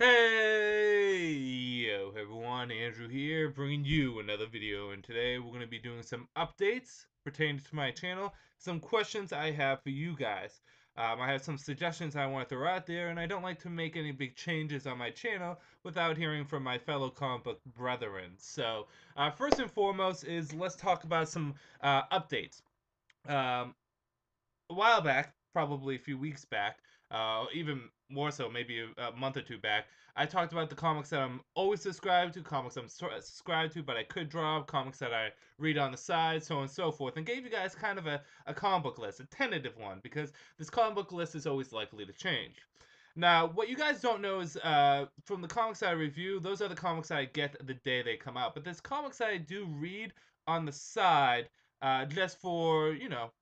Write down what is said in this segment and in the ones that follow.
Hey, yo everyone, Andrew here, bringing you another video, and today we're going to be doing some updates pertaining to my channel, some questions I have for you guys. I have some suggestions I want to throw out there, and I don't like to make any big changes on my channel without hearing from my fellow comic book brethren. So, first and foremost is let's talk about some updates. A while back, probably a few weeks back, even more so, maybe a month or two back, I talked about the comics that I'm always subscribed to, comics I'm subscribed to, but I could draw, comics that I read on the side, so on and so forth, and gave you guys kind of a comic book list, a tentative one, because this comic book list is always likely to change. Now, what you guys don't know is, from the comics I review, those are the comics I get the day they come out, but there's comics that I do read on the side, just for, you know,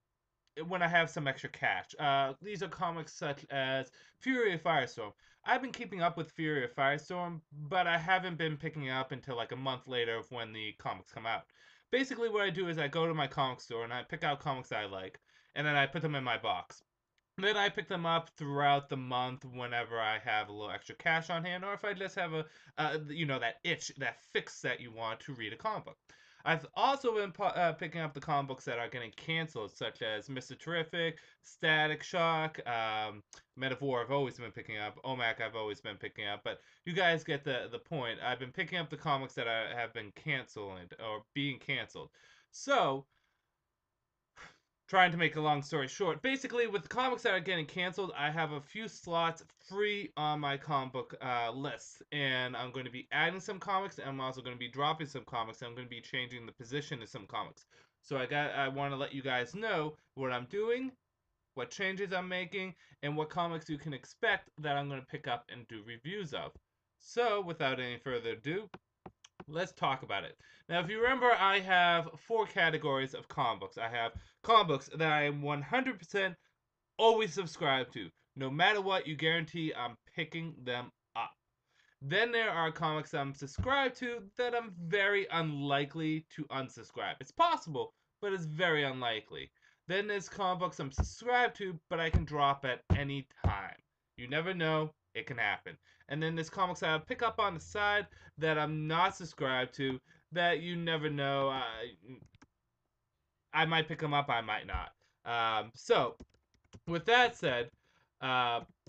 when I have some extra cash. These are comics such as Fury of Firestorm. I've been keeping up with Fury of Firestorm, but I haven't been picking it up until like a month later of when the comics come out. Basically what I do is I go to my comic store and I pick out comics I like, and then I put them in my box. And then I pick them up throughout the month whenever I have a little extra cash on hand, or if I just have a, you know, that itch, that fix that you want to read a comic book. I've also been picking up the comic books that are getting canceled, such as Mr. Terrific, Static Shock, Metaphor I've always been picking up, OMAC I've always been picking up, but you guys get the point. I've been picking up the comics that have been canceled, or being canceled. So, trying to make a long story short, basically with the comics that are getting canceled, I have a few slots free on my comic book list, and I'm going to be adding some comics, and I'm also going to be dropping some comics, and I'm going to be changing the position of some comics. So I want to let you guys know what I'm doing, what changes I'm making, and what comics you can expect that I'm going to pick up and do reviews of. So without any further ado, let's talk about it. Now, if you remember, I have four categories of comic books. I have comic books that I am 100% always subscribed to. No matter what, you guarantee I'm picking them up. Then there are comics I'm subscribed to that I'm very unlikely to unsubscribe. It's possible, but it's very unlikely. Then there's comic books I'm subscribed to, but I can drop at any time. You never know. It can happen. And then there's comics that I pick up on the side that I'm not subscribed to, that you never know. I might pick them up, I might not. So, with that said,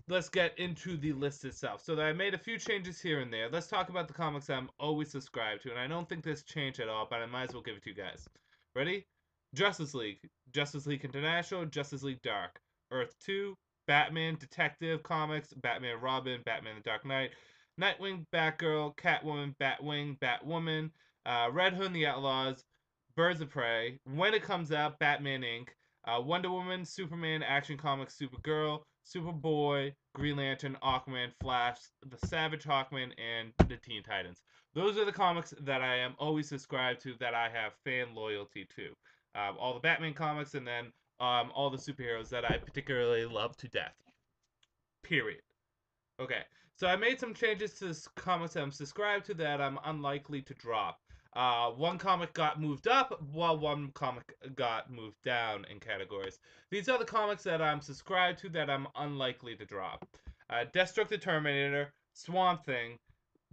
let's get into the list itself. So I made a few changes here and there. Let's talk about the comics I'm always subscribed to, and I don't think this changed at all, but I might as well give it to you guys. Ready? Justice League. Justice League International, Justice League Dark. Earth 2. Batman Detective Comics, Batman Robin, Batman the Dark Knight, Nightwing, Batgirl, Catwoman, Batwing, Batwoman, Red Hood and the Outlaws, Birds of Prey, when it comes out, Batman Inc., Wonder Woman, Superman, Action Comics, Supergirl, Superboy, Green Lantern, Aquaman, Flash, The Savage Hawkman, and the Teen Titans. Those are the comics that I am always subscribed to, that I have fan loyalty to. All the Batman comics, and then all the superheroes that I particularly love to death. Period. Okay, so I made some changes to the comics that I'm subscribed to that I'm unlikely to drop. One comic got moved up, while one comic got moved down in categories. These are the comics that I'm subscribed to that I'm unlikely to drop. Deathstroke the Terminator, Swamp Thing,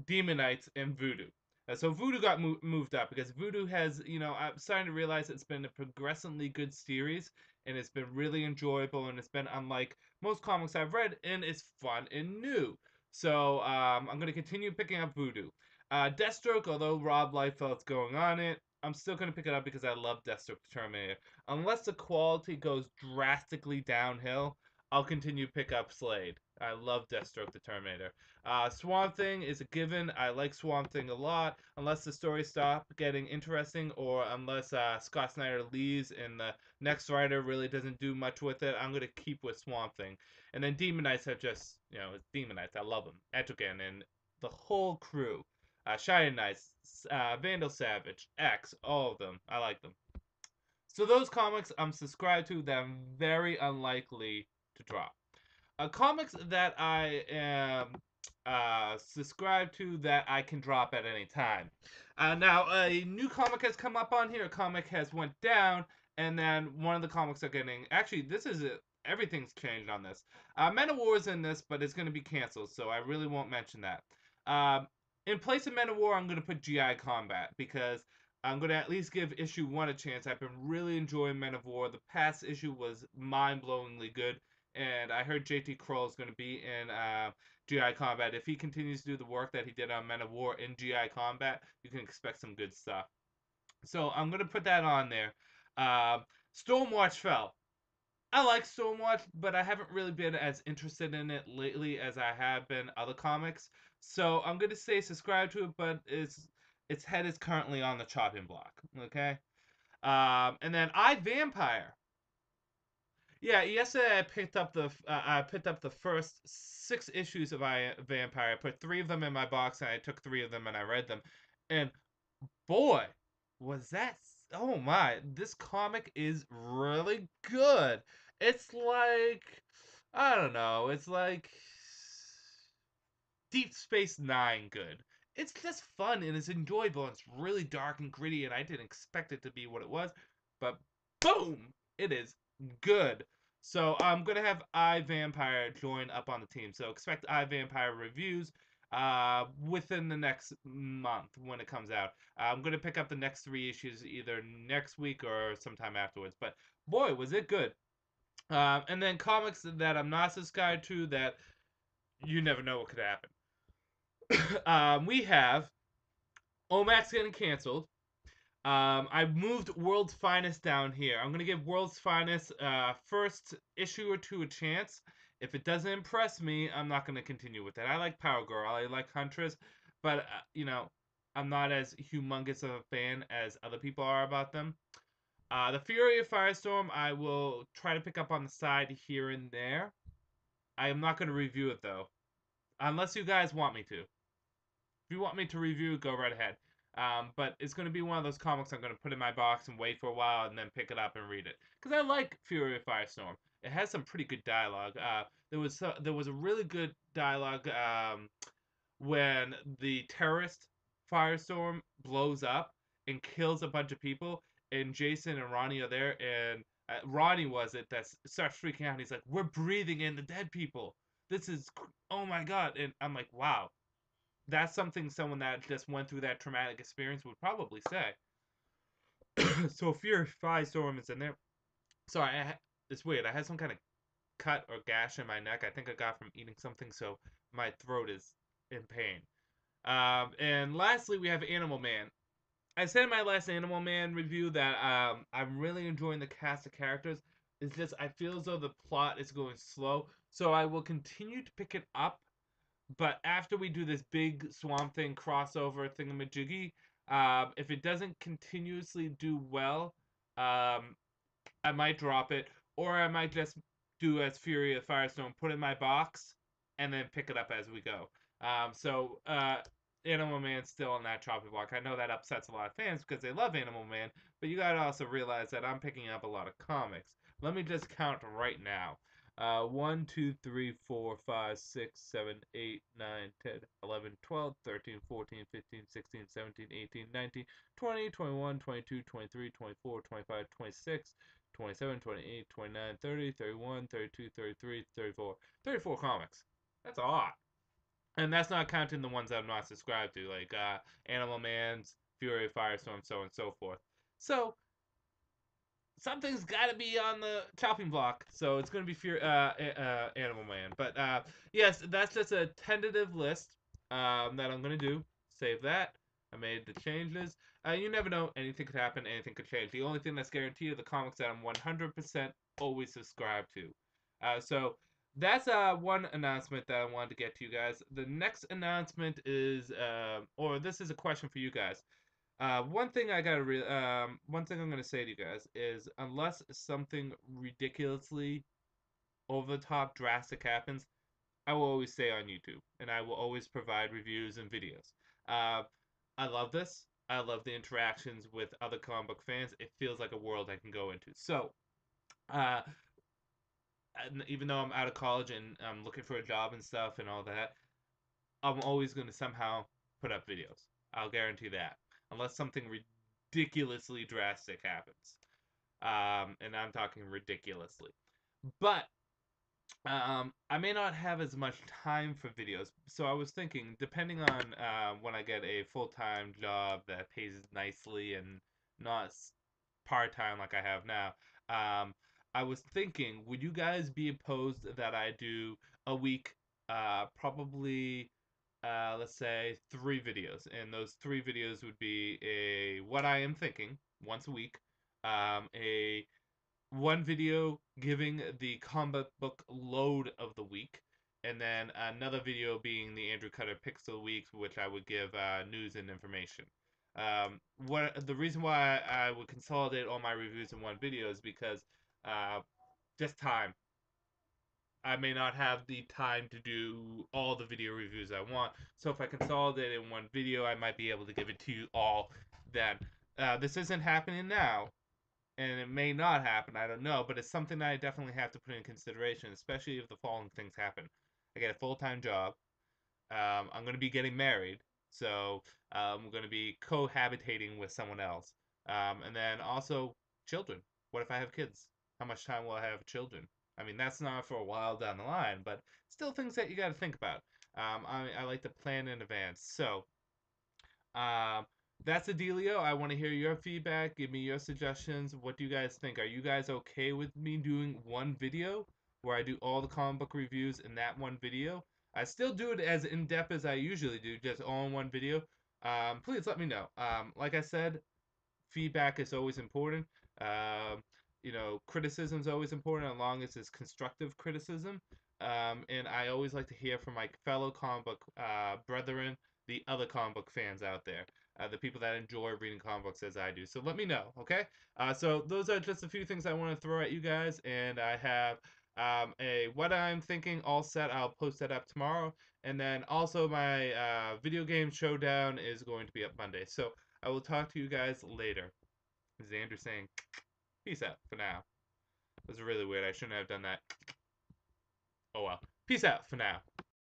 Demon Knights, and Voodoo. So Voodoo got moved up because Voodoo has, you know, I'm starting to realize it's been a progressively good series, and it's been really enjoyable, and it's been unlike most comics I've read, and it's fun and new. So I'm going to continue picking up Voodoo. Deathstroke, although Rob Liefeld's going on it, I'm still going to pick it up because I love Deathstroke the Terminator. Unless the quality goes drastically downhill, I'll continue to pick up Slade. I love Deathstroke the Terminator. Swamp Thing is a given. I like Swamp Thing a lot, unless the stories stop getting interesting, or unless Scott Snyder leaves and the next writer really doesn't do much with it. I'm going to keep with Swamp Thing. And then Demon Knights have just, you know, it's Demon Knights. I love them. Etrigan and the whole crew. Cheyenne Knights, Vandal Savage, X, all of them. I like them. So those comics I'm subscribed to that I'm very unlikely to drop. Comics that I am subscribed to that I can drop at any time. Now, a new comic has come up on here, a comic has went down, and then one of the comics are getting... Actually, this is everything's changed on this. Men of War is in this, but it's going to be canceled, so I really won't mention that. In place of Men of War, I'm going to put GI Combat, because I'm going to at least give issue 1 a chance. I've been really enjoying Men of War. The past issue was mind-blowingly good, and I heard JT Kroll is going to be in GI Combat. If he continues to do the work that he did on Men of War in GI Combat, you can expect some good stuff. So I'm going to put that on there. Stormwatch fell. I like Stormwatch, but I haven't really been as interested in it lately as I have been other comics. So I'm going to say subscribe to it, but its head is currently on the chopping block. Okay? And then I Vampire. Yeah, yesterday I picked up the first 6 issues of I Vampire. I put 3 of them in my box, and I took 3 of them and I read them. And boy, was that... Oh my, this comic is really good. It's like, I don't know, it's like Deep Space Nine good. It's just fun and it's enjoyable and it's really dark and gritty, and I didn't expect it to be what it was, but boom, it is good. So I'm going to have I Vampire join up on the team. So expect I Vampire reviews within the next month when it comes out. I'm going to pick up the next 3 issues either next week or sometime afterwards. But boy, was it good. And then comics that I'm not subscribed to that you never know what could happen. We have OMAC's getting canceled. I moved World's Finest down here. I'm going to give World's Finest first issue or 2 a chance. If it doesn't impress me, I'm not going to continue with it. I like Power Girl. I like Huntress. But, you know, I'm not as humongous of a fan as other people are about them. The Fury of Firestorm, I will try to pick up on the side here and there. I am not going to review it, though. Unless you guys want me to. If you want me to review, go right ahead. But it's going to be one of those comics I'm going to put in my box and wait for a while and then pick it up and read it. Because I like Fury of Firestorm. It has some pretty good dialogue. There was a really good dialogue when the terrorist Firestorm blows up and kills a bunch of people. And Jason and Ronnie are there. And Ronnie that starts freaking out. And he's like, we're breathing in the dead people. This is, oh my God. And I'm like, wow. That's something someone that just went through that traumatic experience would probably say. So Fury Firestorm is in there. Sorry, it's weird. I had some kind of cut or gash in my neck. I think I got from eating something, so my throat is in pain. And lastly, we have Animal Man. I said in my last Animal Man review that I'm really enjoying the cast of characters. It's just I feel as though the plot is going slow, so I will continue to pick it up. But after we do this big Swamp Thing crossover thingamajiggy, if it doesn't continuously do well, I might drop it. Or I might just do as Fury of Firestorm, put it in my box, and then pick it up as we go. So Animal Man's still on that chopping block. I know that upsets a lot of fans because they love Animal Man, but you gotta also realize that I'm picking up a lot of comics. Let me just count right now. 1, 2, 3, 4, 5, 6, 7, 8, 9, 10, 11, 12, 13, 14, 15, 16, 17, 18, 19, 20, 21, 22, 23, 24, 25, 26, 27, 28, 29, 30, 31, 32, 33, 34. 34 comics. That's a lot. And that's not counting the ones I'm not subscribed to, like Animal Man's, Fury of Firestorm, so on and so forth. So, something's got to be on the chopping block, so it's going to be Animal Man. But, yes, that's just a tentative list that I'm going to do. Save that. I made the changes. You never know. Anything could happen. Anything could change. The only thing that's guaranteed are the comics that I'm 100% always subscribed to. So that's one announcement that I wanted to get to you guys. The next announcement is, or this is a question for you guys. One thing I'm gonna say to you guys is, unless something ridiculously over the top drastic happens, I will always stay on YouTube and I will always provide reviews and videos. I love this. I love the interactions with other comic book fans. It feels like a world I can go into. So, even though I'm out of college and I'm looking for a job and stuff and all that, I'm always gonna somehow put up videos. I'll guarantee that. Unless something ridiculously drastic happens. And I'm talking ridiculously. But I may not have as much time for videos, so I was thinking, depending on when I get a full-time job that pays nicely and not part-time like I have now, I was thinking, would you guys be opposed that I do a week, probably, let's say, 3 videos? And those 3 videos would be a What I Am Thinking, once a week, a one video giving the comic book load of the week, and then another video being the Andrew Cutter Picks of the Week, which I would give news and information. The reason why I would consolidate all my reviews in one video is because just time. I may not have the time to do all the video reviews I want, so if I consolidate in one video, I might be able to give it to you all then. This isn't happening now, and it may not happen, I don't know, but it's something that I definitely have to put in consideration, especially if the following things happen. I get a full-time job, I'm going to be getting married, so I'm going to be cohabitating with someone else. And then also, children. What if I have kids? How much time will I have for children? I mean, that's not for a while down the line, but still things that you got to think about. I like to plan in advance, so... that's a dealio. I want to hear your feedback. Give me your suggestions. What do you guys think? Are you guys okay with me doing one video where I do all the comic book reviews in that one video? I still do it as in-depth as I usually do, just all in one video. Please let me know. Like I said, feedback is always important. You know, criticism is always important as long as it's constructive criticism. And I always like to hear from my fellow comic book brethren, the other comic book fans out there, the people that enjoy reading comic books as I do. So let me know, okay? So those are just a few things I want to throw at you guys, and I have a What I'm Thinking all set. I'll post that up tomorrow, and then also my video game showdown is going to be up Monday. So I will talk to you guys later. This is Andrew saying peace out for now. That was really weird. I shouldn't have done that. Oh well. Peace out for now.